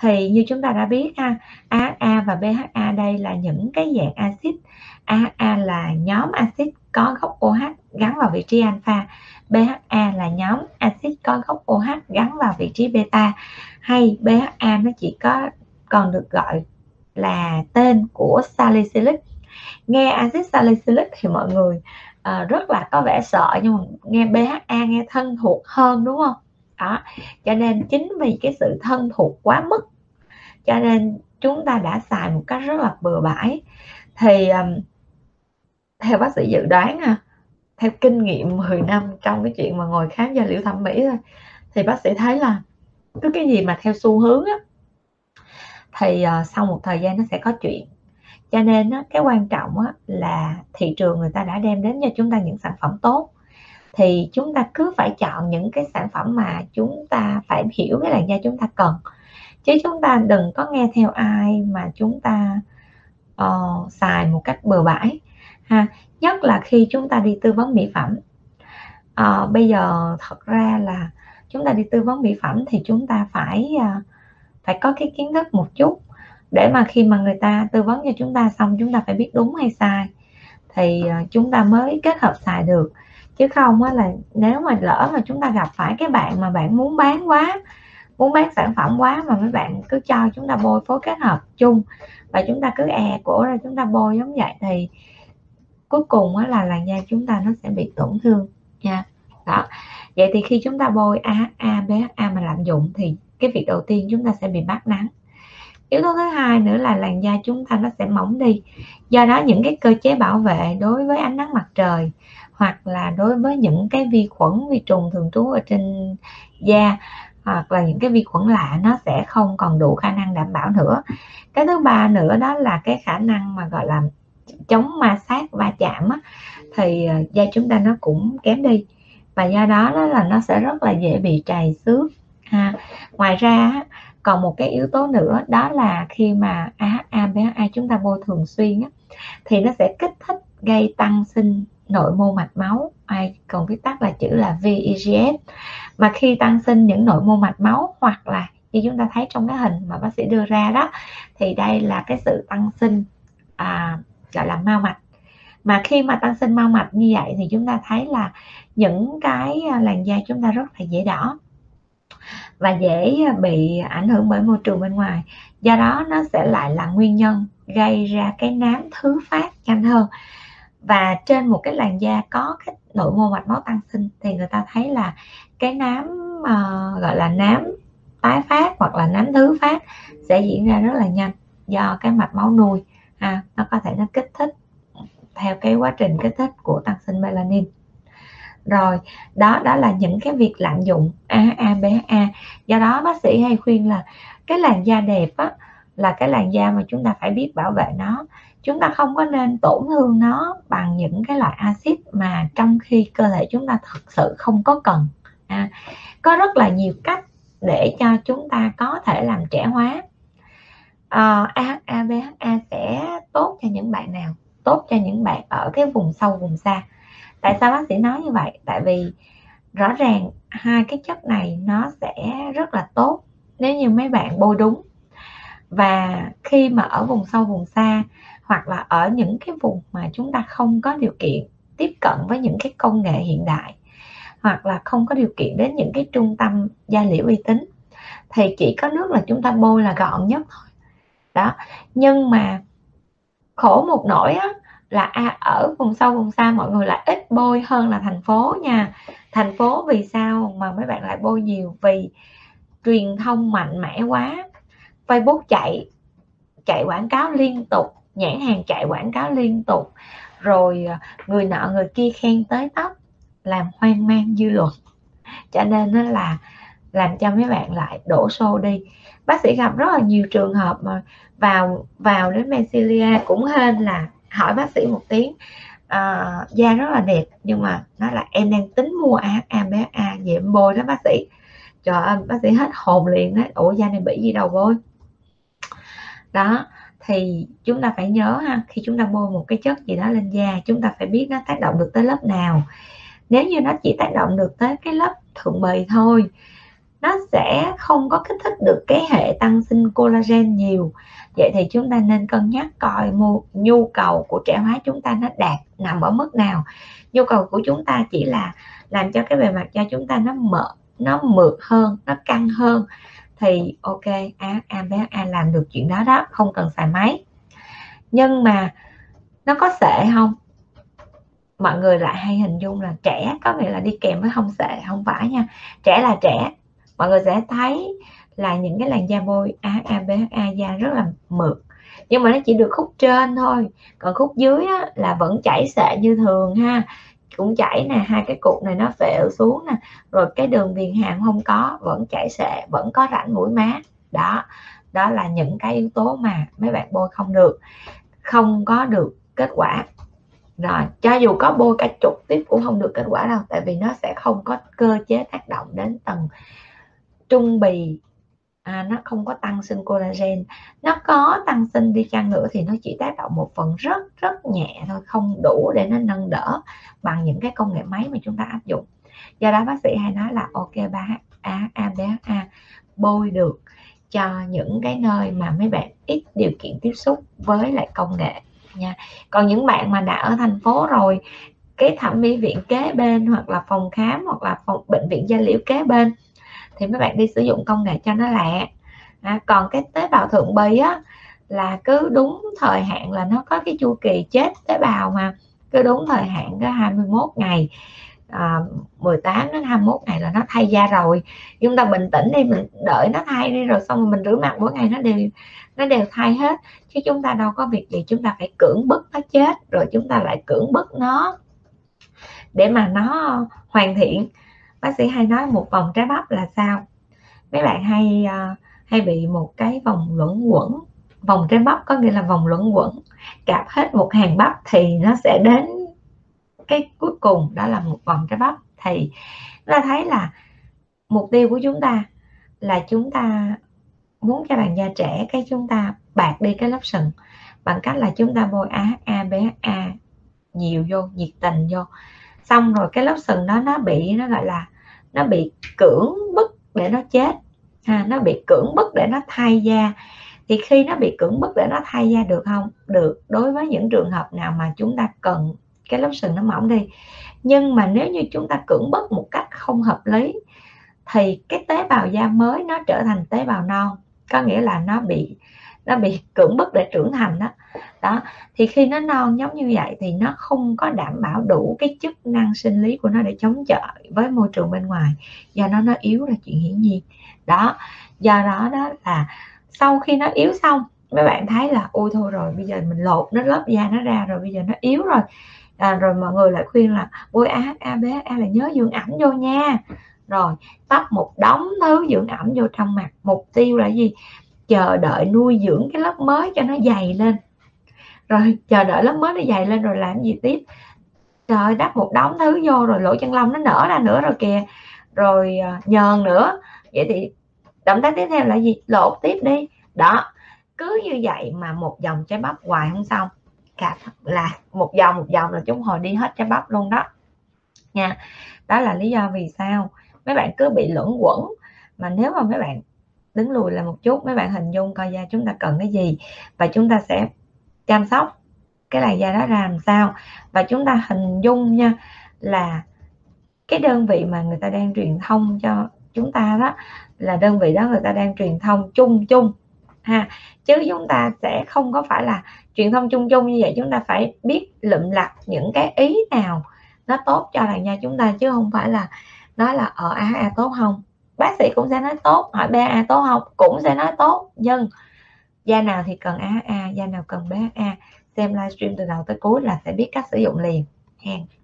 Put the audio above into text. Thì như chúng ta đã biết ha, AHA và BHA đây là những cái dạng axit. AHA là nhóm axit có gốc OH gắn vào vị trí alpha, BHA là nhóm axit có gốc OH gắn vào vị trí beta, hay BHA nó chỉ có còn được gọi là tên của salicylic. Nghe axit salicylic thì mọi người rất là có vẻ sợ, nhưng mà nghe BHA nghe thân thuộc hơn đúng không? Đó, cho nên chính vì cái sự thân thuộc quá mức cho nên chúng ta đã xài một cách rất là bừa bãi. Thì theo bác sĩ dự đoán, theo kinh nghiệm 10 năm trong cái chuyện mà ngồi khám da liễu thẩm mỹ thôi, thì bác sĩ thấy là cứ cái gì mà theo xu hướng thì sau một thời gian nó sẽ có chuyện. Cho nên cái quan trọng là thị trường người ta đã đem đến cho chúng ta những sản phẩm tốt, thì chúng ta cứ phải chọn những cái sản phẩm mà chúng ta phải hiểu cái làn da chúng ta cần, chứ chúng ta đừng có nghe theo ai mà chúng ta xài một cách bừa bãi ha. Nhất là khi chúng ta đi tư vấn mỹ phẩm. Bây giờ thật ra là chúng ta đi tư vấn mỹ phẩm thì chúng ta phải có cái kiến thức một chút, để mà khi mà người ta tư vấn cho chúng ta xong chúng ta phải biết đúng hay sai thì chúng ta mới kết hợp xài được. Chứ không là nếu mà lỡ mà chúng ta gặp phải cái bạn mà bạn muốn bán quá, muốn bán sản phẩm quá, mà mấy bạn cứ cho chúng ta bôi phối kết hợp chung và chúng ta cứ của ra chúng ta bôi giống vậy, thì cuối cùng là làn da chúng ta nó sẽ bị tổn thương nha. Đó. Vậy thì khi chúng ta bôi AHA, BHA mà lạm dụng thì cái việc đầu tiên chúng ta sẽ bị bát nắng. Yếu tố thứ hai nữa là làn da chúng ta nó sẽ mỏng đi. Do đó những cái cơ chế bảo vệ đối với ánh nắng mặt trời hoặc là đối với những cái vi khuẩn, vi trùng thường trú ở trên da hoặc là những cái vi khuẩn lạ nó sẽ không còn đủ khả năng đảm bảo nữa. Cái thứ ba nữa đó là cái khả năng mà gọi là chống ma sát, va chạm thì da chúng ta nó cũng kém đi, và do đó là nó sẽ rất là dễ bị trầy xước ha. Ngoài ra còn một cái yếu tố nữa đó là khi mà AHA, BHA chúng ta bôi thường xuyên thì nó sẽ kích thích gây tăng sinh nội mô mạch máu, còn viết tắt là chữ là VEGF. Mà khi tăng sinh những nội mô mạch máu hoặc là như chúng ta thấy trong cái hình mà bác sĩ đưa ra đó, thì đây là cái sự tăng sinh gọi là mao mạch. Mà khi mà tăng sinh mao mạch như vậy thì chúng ta thấy là những cái làn da chúng ta rất là dễ đỏ và dễ bị ảnh hưởng bởi môi trường bên ngoài. Do đó nó sẽ lại là nguyên nhân gây ra cái nám thứ phát nhanh hơn. Và trên một cái làn da có cái nội mô mạch máu tăng sinh thì người ta thấy là cái nám gọi là nám tái phát hoặc là nám thứ phát sẽ diễn ra rất là nhanh, do cái mạch máu nuôi nó có thể nó kích thích theo cái quá trình kích thích của tăng sinh melanin. Rồi đó là những cái việc lạm dụng AHA, BHA. Do đó bác sĩ hay khuyên là cái làn da đẹp là cái làn da mà chúng ta phải biết bảo vệ nó. Chúng ta không có nên tổn thương nó bằng những cái loại axit mà trong khi cơ thể chúng ta thật sự không có cần. Có rất là nhiều cách để cho chúng ta có thể làm trẻ hóa. AHA, BHA sẽ tốt cho những bạn nào? Tốt cho những bạn ở cái vùng sâu, vùng xa. Tại sao bác sĩ nói như vậy? Tại vì rõ ràng hai cái chất này nó sẽ rất là tốt nếu như mấy bạn bôi đúng. Và khi mà ở vùng sâu, vùng xa hoặc là ở những cái vùng mà chúng ta không có điều kiện tiếp cận với những cái công nghệ hiện đại, hoặc là không có điều kiện đến những cái trung tâm da liễu uy tín, thì chỉ có nước là chúng ta bôi là gọn nhất thôi. Đó. Nhưng mà khổ một nỗi là ở vùng sâu, vùng xa mọi người lại ít bôi hơn là thành phố nha. Thành phố vì sao mà mấy bạn lại bôi nhiều? Vì truyền thông mạnh mẽ quá, Facebook chạy quảng cáo liên tục, nhãn hàng chạy quảng cáo liên tục, rồi người nọ người kia khen tới tóc, làm hoang mang dư luận, cho nên nó là làm cho mấy bạn lại đổ xô đi. Bác sĩ gặp rất là nhiều trường hợp mà vào đến Pensilia cũng hên là hỏi bác sĩ một tiếng, da rất là đẹp nhưng mà nó là em đang tính mua AHA, BHA về em bôi đó bác sĩ. Trời ơi, bác sĩ hết hồn liền đấy. Ủa da này bị gì đâu bôi? Đó, thì chúng ta phải nhớ khi chúng ta bôi một cái chất gì đó lên da, chúng ta phải biết nó tác động được tới lớp nào. Nếu như nó chỉ tác động được tới cái lớp thượng bì thôi nó sẽ không có kích thích được cái hệ tăng sinh collagen nhiều. Vậy thì chúng ta nên cân nhắc coi nhu cầu của trẻ hóa chúng ta nó nằm ở mức nào. Nhu cầu của chúng ta chỉ là làm cho cái bề mặt da chúng ta nó mượt hơn, nó căng hơn, thì ok, AHA làm được chuyện đó đó, không cần xài máy. Nhưng mà nó có sệ không? Mọi người lại hay hình dung là trẻ có nghĩa là đi kèm với không sệ, không phải nha. Trẻ là trẻ, mọi người sẽ thấy là những cái làn da bôi AHA, BHA da rất là mượt, nhưng mà nó chỉ được khúc trên thôi, còn khúc dưới á, là vẫn chảy xệ như thường ha, cũng chảy nè, hai cái cục này nó phèo xuống nè, rồi cái đường viền hàm không có, vẫn chảy xệ, vẫn có rãnh mũi má. Đó là những cái yếu tố mà mấy bạn bôi không có được kết quả. Rồi, cho dù có bôi cả chục tiếp cũng không được kết quả đâu, tại vì nó sẽ không có cơ chế tác động đến tầng trung bì, nó không có tăng sinh collagen. Nó có tăng sinh đi chăng nữa thì nó chỉ tác động một phần rất nhẹ thôi, không đủ để nó nâng đỡ bằng những cái công nghệ máy mà chúng ta áp dụng. Do đó bác sĩ hay nói là ok, BHA bôi được cho những cái nơi mà mấy bạn ít điều kiện tiếp xúc với lại công nghệ nha. Còn những bạn mà đã ở thành phố rồi, cái thẩm mỹ viện kế bên hoặc là phòng khám hoặc là bệnh viện da liễu kế bên, thì mấy bạn đi sử dụng công nghệ cho nó lẹ. Còn cái tế bào thượng bì á, là cứ đúng thời hạn, là nó có cái chu kỳ chết tế bào mà, cứ đúng thời hạn đó 21 ngày 18 đến 21 ngày là nó thay da rồi. Chúng ta bình tĩnh đi, mình đợi nó thay đi rồi xong rồi mình rửa mặt mỗi ngày nó đều thay hết. Chứ chúng ta đâu có việc gì chúng ta phải cưỡng bức nó chết rồi chúng ta lại cưỡng bức nó để mà nó hoàn thiện. Bác sĩ hay nói một vòng trái bắp là sao? Mấy bạn hay bị một cái vòng luẩn quẩn. Vòng trái bắp có nghĩa là vòng luẩn quẩn, cạp hết một hàng bắp thì nó sẽ đến cái cuối cùng, đó là một vòng trái bắp. Thì ta thấy là mục tiêu của chúng ta là chúng ta muốn cho bạn da trẻ, cái chúng ta bạc đi cái lớp sừng bằng cách là chúng ta bôi AHA, BHA nhiều vô, nhiệt tình vô, xong rồi cái lớp sừng đó nó bị cưỡng bức để nó chết, nó bị cưỡng bức để nó thay da. Thì khi nó bị cưỡng bức để nó thay da được không? Được, đối với những trường hợp nào mà chúng ta cần cái lớp sừng nó mỏng đi. Nhưng mà nếu như chúng ta cưỡng bức một cách không hợp lý thì cái tế bào da mới nó trở thành tế bào non, có nghĩa là nó bị cưỡng bức để trưởng thành đó. Thì khi nó non giống như vậy thì nó không có đảm bảo đủ cái chức năng sinh lý của nó để chống chọi với môi trường bên ngoài, do nó yếu là chuyện hiển nhiên đó. Do đó đó là sau khi nó yếu xong, mấy bạn thấy là ôi thôi rồi bây giờ mình lột nó lớp da nó ra rồi, bây giờ nó yếu rồi, rồi mọi người lại khuyên là bôi AHA, BHA là nhớ dưỡng ẩm vô nha, rồi tắp một đống thứ dưỡng ẩm vô trong mặt. Mục tiêu là gì? Chờ đợi nuôi dưỡng cái lớp mới cho nó dày lên, rồi chờ đợi lớp mới nó dày lên rồi làm gì tiếp? Trời, đắp một đống thứ vô rồi lỗ chân lông nó nở ra nữa rồi kìa, rồi nhờn nữa. Vậy thì động tác tiếp theo là gì? Lột tiếp đi đó. Cứ như vậy mà một vòng trái bắp hoài không xong, cả là một vòng là chúng hồi đi hết trái bắp luôn đó nha. Đó là lý do vì sao mấy bạn cứ bị luẩn quẩn. Mà nếu mà mấy bạn đứng lùi lại một chút, mấy bạn hình dung coi da chúng ta cần cái gì và chúng ta sẽ chăm sóc cái làn da đó ra làm sao. Và chúng ta hình dung nha, là cái đơn vị mà người ta đang truyền thông cho chúng ta đó, là đơn vị đó người ta đang truyền thông chung ha, chứ chúng ta sẽ không có phải là truyền thông chung như vậy. Chúng ta phải biết lụm lặt những cái ý nào nó tốt cho làn da chúng ta, chứ không phải là nói là AHA tốt không. Bác sĩ cũng sẽ nói tốt, hỏi BHA tốt không cũng sẽ nói tốt, nhưng da nào thì cần AHA, da nào cần BHA, xem livestream từ đầu tới cuối là sẽ biết cách sử dụng liền.